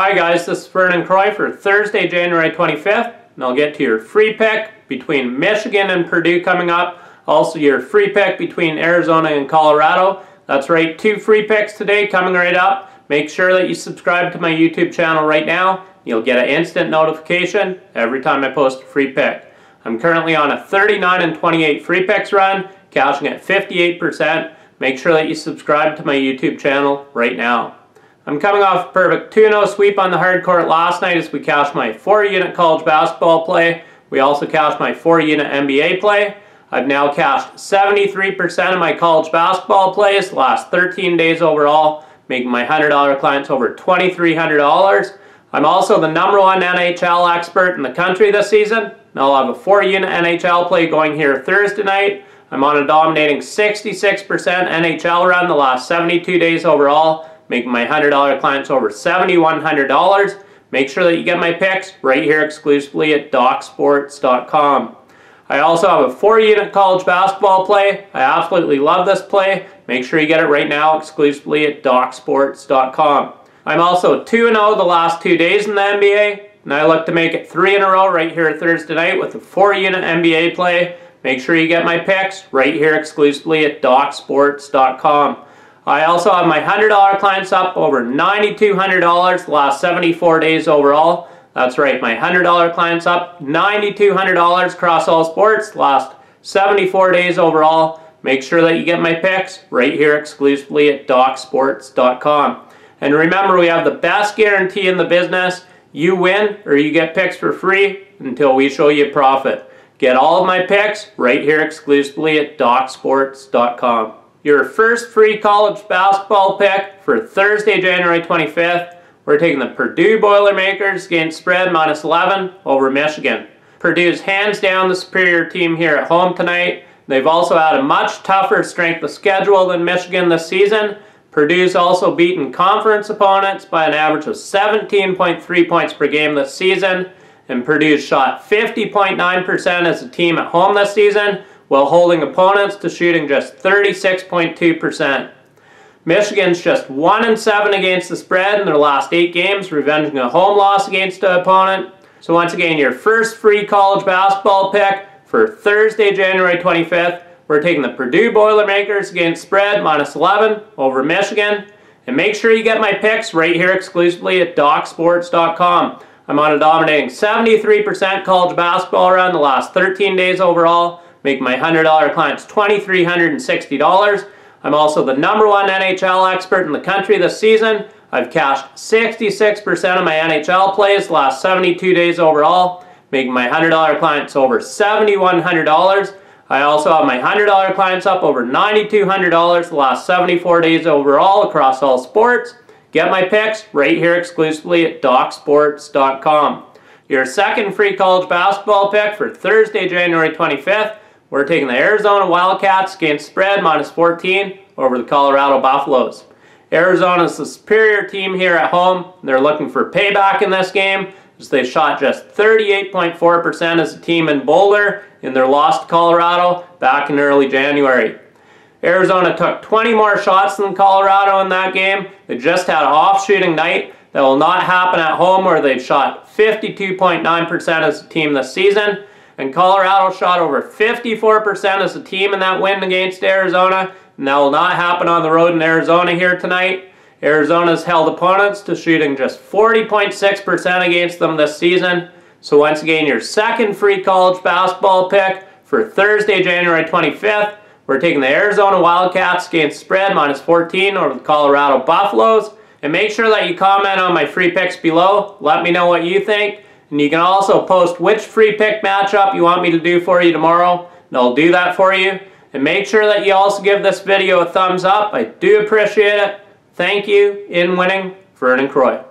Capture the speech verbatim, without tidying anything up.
Hi guys, this is Vernon Croy for Thursday, January twenty-fifth, and I'll get to your free pick between Michigan and Purdue coming up. Also your free pick between Arizona and Colorado. That's right, two free picks today coming right up. Make sure that you subscribe to my YouTube channel right now. You'll get an instant notification every time I post a free pick. I'm currently on a thirty-nine and twenty-eight free picks run, cashing at fifty-eight percent. Make sure that you subscribe to my YouTube channel right now. I'm coming off a perfect two oh sweep on the hard court last night as we cashed my four unit college basketball play. We also cashed my four unit N B A play. I've now cashed seventy-three percent of my college basketball plays the last thirteen days overall, making my one hundred dollar clients over twenty-three hundred dollars. I'm also the number one N H L expert in the country this season, and I'll have a four unit N H L play going here Thursday night. I'm on a dominating sixty-six percent N H L run the last seventy-two days overall, making my one hundred dollar clients over seventy-one hundred dollars. Make sure that you get my picks right here exclusively at Doc Sports dot com. I also have a four unit college basketball play. I absolutely love this play. Make sure you get it right now exclusively at Doc Sports dot com. I'm also two and oh the last two days in the N B A, and I look to make it three in a row right here Thursday night with a four unit N B A play. Make sure you get my picks right here exclusively at Doc Sports dot com. I also have my one hundred dollar clients up over nine thousand two hundred dollars the last seventy-four days overall. That's right, my one hundred dollar clients up nine thousand two hundred dollars across all sports the last seventy-four days overall. Make sure that you get my picks right here exclusively at Doc Sports dot com. And remember, we have the best guarantee in the business. You win or you get picks for free until we show you profit. Get all of my picks right here exclusively at Doc Sports dot com. Your first free college basketball pick for Thursday, January twenty-fifth. We're taking the Purdue Boilermakers against spread minus eleven over Michigan. Purdue's hands down the superior team here at home tonight. They've also had a much tougher strength of schedule than Michigan this season. Purdue's also beaten conference opponents by an average of seventeen point three points per game this season. And Purdue's shot fifty point nine percent as a team at home this season, while holding opponents to shooting just thirty-six point two percent. Michigan's just one and seven against the spread in their last eight games, revenging a home loss against an opponent. So once again, your first free college basketball pick for Thursday, January twenty-fifth. We're taking the Purdue Boilermakers against spread minus eleven over Michigan. And make sure you get my picks right here exclusively at Doc Sports dot com. I'm on a dominating seventy-three percent college basketball run the last thirteen days overall, making my one hundred dollar clients two thousand three hundred sixty dollars. I'm also the number one N H L expert in the country this season. I've cashed sixty-six percent of my N H L plays the last seventy-two days overall, making my one hundred dollar clients over seventy-one hundred dollars. I also have my one hundred dollar clients up over nine thousand two hundred dollars the last seventy-four days overall across all sports. Get my picks right here exclusively at Doc Sports dot com. Your second free college basketball pick for Thursday, January twenty-fifth. We're taking the Arizona Wildcats against spread minus fourteen over the Colorado Buffaloes. Arizona's the superior team here at home. They're looking for payback in this game, as they shot just thirty-eight point four percent as a team in Boulder in their loss to Colorado back in early January. Arizona took twenty more shots than Colorado in that game. They just had an off-shooting night. That will not happen at home, where they've shot fifty-two point nine percent as a team this season. And Colorado shot over fifty-four percent as a team in that win against Arizona, and that will not happen on the road in Arizona here tonight. Arizona's held opponents to shooting just forty point six percent against them this season. So once again, your second free college basketball pick for Thursday, January twenty-fifth. We're taking the Arizona Wildcats against spread minus fourteen over the Colorado Buffaloes. And make sure that you comment on my free picks below. Let me know what you think. And you can also post which free pick matchup you want me to do for you tomorrow, and I'll do that for you. And make sure that you also give this video a thumbs up. I do appreciate it. Thank you. In winning, Vernon Croy.